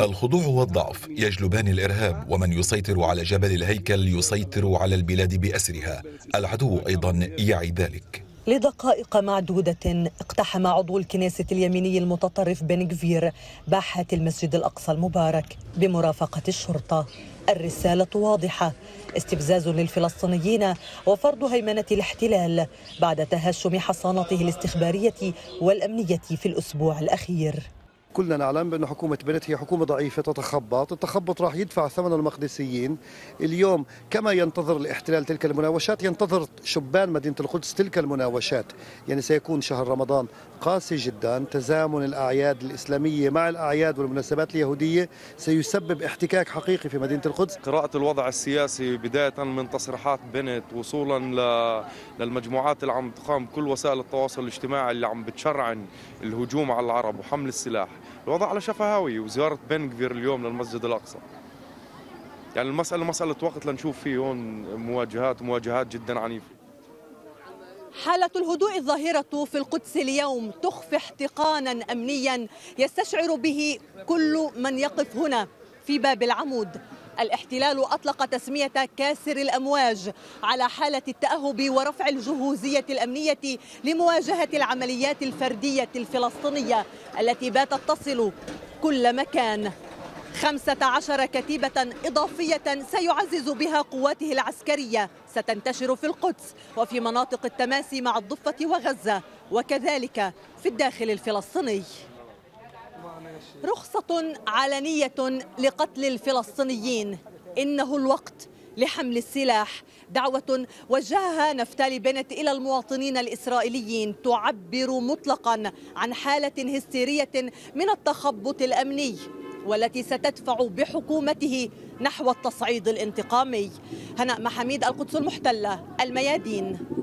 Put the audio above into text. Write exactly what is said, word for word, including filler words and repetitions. الخضوع والضعف يجلبان الإرهاب، ومن يسيطر على جبل الهيكل يسيطر على البلاد بأسرها. العدو أيضا يعي ذلك. لدقائق معدودة اقتحم عضو الكنيست اليميني المتطرف بن غفير باحة المسجد الأقصى المبارك بمرافقة الشرطة. الرسالة واضحة: استفزاز للفلسطينيين وفرض هيمنة الاحتلال بعد تهشم حصانته الاستخبارية والأمنية في الأسبوع الأخير. كلنا نعلم بأن حكومة بنت هي حكومة ضعيفة تتخبط، التخبط راح يدفع ثمن المقدسيين. اليوم كما ينتظر الاحتلال تلك المناوشات، ينتظر شبان مدينة القدس تلك المناوشات. يعني سيكون شهر رمضان قاسي جدا، تزامن الأعياد الإسلامية مع الأعياد والمناسبات اليهودية سيسبب احتكاك حقيقي في مدينة القدس. قراءة الوضع السياسي بداية من تصريحات بنت، وصولا للمجموعات اللي عم تقام كل وسائل التواصل الاجتماعي اللي عم بتشرعن الهجوم على العرب وحمل السلاح، الوضع على شفهاوي. وزيارة بن غفير اليوم للمسجد الأقصى، يعني المسألة مسألة وقت لنشوف فيه هون مواجهات مواجهات جدا عنيفة. حالة الهدوء الظاهرة في القدس اليوم تخفي احتقانا أمنيا يستشعر به كل من يقف هنا في باب العمود. الاحتلال أطلق تسمية كاسر الأمواج على حالة التأهب ورفع الجهوزية الأمنية لمواجهة العمليات الفردية الفلسطينية التي باتت تصل كل مكان. خمسة عشر كتيبة إضافية سيعزز بها قواته العسكرية ستنتشر في القدس وفي مناطق التماس مع الضفة وغزة، وكذلك في الداخل الفلسطيني. رخصة علنية لقتل الفلسطينيين، إنه الوقت لحمل السلاح. دعوة وجهها نفتالي بينيت إلى المواطنين الإسرائيليين تعبر مطلقا عن حالة هستيرية من التخبط الأمني والتي ستدفع بحكومته نحو التصعيد الانتقامي. هناء محاميد، القدس المحتلة، الميادين.